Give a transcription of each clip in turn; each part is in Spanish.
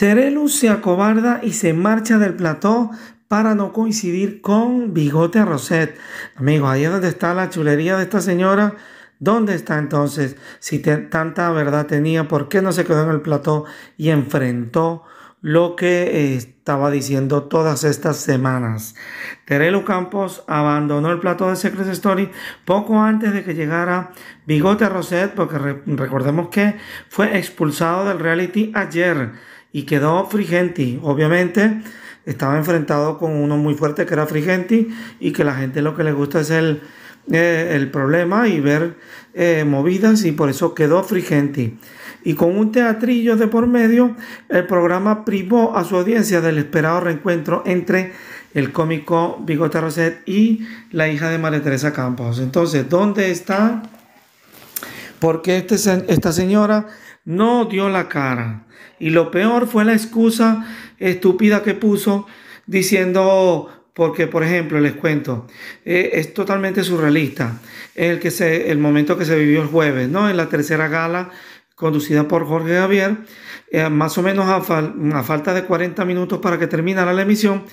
Terelu se acobarda y se marcha del plató para no coincidir con Bigote Arrocet. Amigos, ahí es donde está la chulería de esta señora. ¿Dónde está entonces? Si tanta verdad tenía, ¿por qué no se quedó en el plató y enfrentó lo que estaba diciendo todas estas semanas? Terelu Campos abandonó el plató de Secret Story poco antes de que llegara Bigote Arrocet, porque recordemos que fue expulsado del reality ayer y quedó Frigenti. Obviamente estaba enfrentado con uno muy fuerte que era Frigenti, y que la gente lo que le gusta es el problema y ver movidas, y por eso quedó Frigenti. Y con un teatrillo de por medio, el programa privó a su audiencia del esperado reencuentro entre el cómico Bigote Arrocet y la hija de María Teresa Campos. Entonces, ¿dónde está? Porque esta señora no dio la cara. Y lo peor fue la excusa estúpida que puso diciendo... Porque, por ejemplo, les cuento, es totalmente surrealista el momento que se vivió el jueves, ¿no? En la tercera gala conducida por Jorge Javier, más o menos a falta de 40 minutos para que terminara la emisión,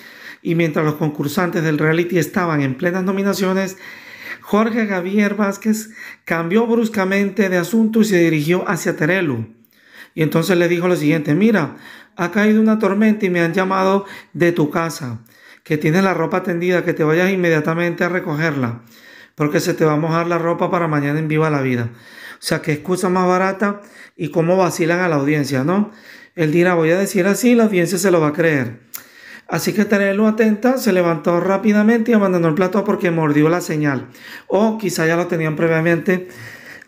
y mientras los concursantes del reality estaban en plenas nominaciones, Jorge Javier Vázquez cambió bruscamente de asunto y se dirigió hacia Terelu. Y entonces le dijo lo siguiente: mira, ha caído una tormenta y me han llamado de tu casa, que tienes la ropa tendida, que te vayas inmediatamente a recogerla, porque se te va a mojar la ropa para mañana en Viva la Vida. O sea, qué excusa más barata, y cómo vacilan a la audiencia, ¿no? Él dirá, voy a decir así, la audiencia se lo va a creer. Así que Terelu, atenta, se levantó rápidamente y abandonó el plato porque mordió la señal. O quizá ya lo tenían previamente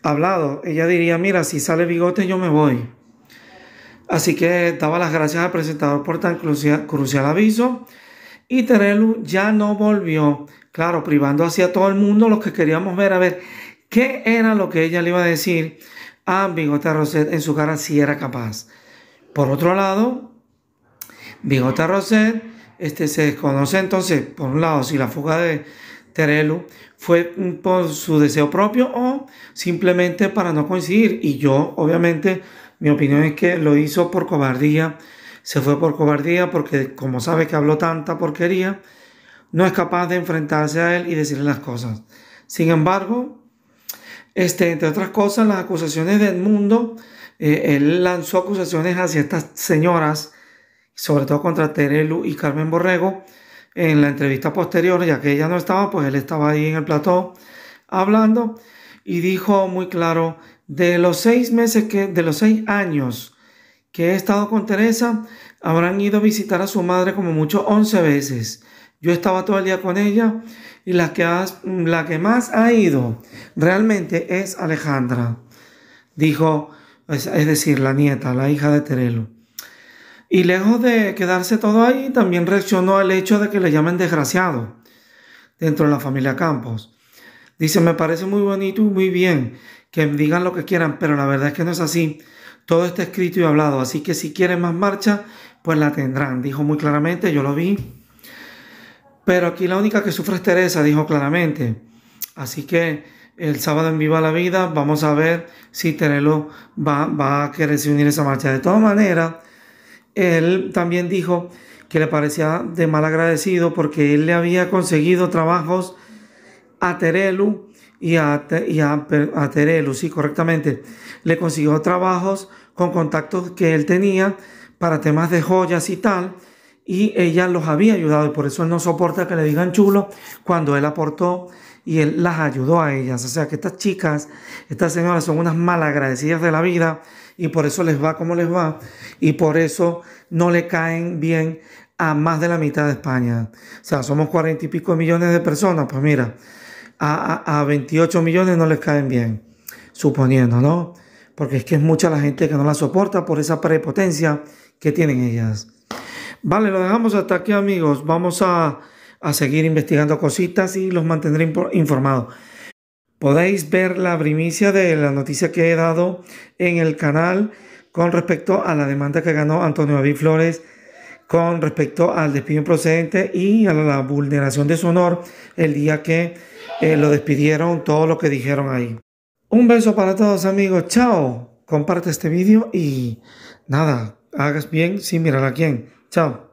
hablado. Ella diría, mira, si sale Bigote yo me voy. Así que daba las gracias al presentador por tan crucial aviso. Y Terelu ya no volvió, claro, privando así a todo el mundo los que queríamos ver, a ver qué era lo que ella le iba a decir a Bigote Arrocet en su cara, si era capaz. Por otro lado, Bigote Arrocet se desconoce entonces, por un lado, si la fuga de Terelu fue por su deseo propio o simplemente para no coincidir. Y yo, obviamente, mi opinión es que lo hizo por cobardía. Se fue por cobardía porque, como sabe que habló tanta porquería, no es capaz de enfrentarse a él y decirle las cosas. Sin embargo, entre otras cosas, las acusaciones del mundo, él lanzó acusaciones hacia estas señoras, sobre todo contra Terelu y Carmen Borrego, en la entrevista posterior, ya que ella no estaba, pues él estaba ahí en el plató hablando, y dijo muy claro, de los 6 años que he estado con Teresa, habrán ido a visitar a su madre como mucho 11 veces. Yo estaba todo el día con ella, y la que más ha ido realmente es Alejandra, dijo, es decir, la nieta, la hija de Terelu. Y lejos de quedarse todo ahí, también reaccionó al hecho de que le llamen desgraciado dentro de la familia Campos. Dice, me parece muy bonito y muy bien que digan lo que quieran, pero la verdad es que no es así. Todo está escrito y hablado, así que si quieren más marcha, pues la tendrán. Dijo muy claramente, yo lo vi. Pero aquí la única que sufre es Teresa, dijo claramente. Así que el sábado en Viva la Vida vamos a ver si Terelu va a quererse unir a esa marcha. De todas maneras, él también dijo que le parecía de mal agradecido porque él le había conseguido trabajos a Terelu. Y a Terelu, sí, correctamente, le consiguió trabajos con contactos que él tenía para temas de joyas y tal, y ella los había ayudado, y por eso él no soporta que le digan chulo cuando él aportó y él las ayudó a ellas. O sea que estas chicas, estas señoras son unas malagradecidas de la vida, y por eso les va como les va, y por eso no le caen bien a más de la mitad de España. O sea, somos 40 y pico millones de personas, pues mira, a 28 millones no les caen bien, suponiendo, ¿no? Porque es que es mucha la gente que no la soporta por esa prepotencia que tienen ellas. Vale, lo dejamos hasta aquí, amigos. Vamos a seguir investigando cositas y los mantendré informados. Podéis ver la primicia de la noticia que he dado en el canal con respecto a la demanda que ganó Antonio David Flores con respecto al despido improcedente y a la vulneración de su honor el día que lo despidieron, todo lo que dijeron ahí. Un beso para todos, amigos. Chao. Comparte este vídeo y nada, hagas bien sin mirar a quién. Chao.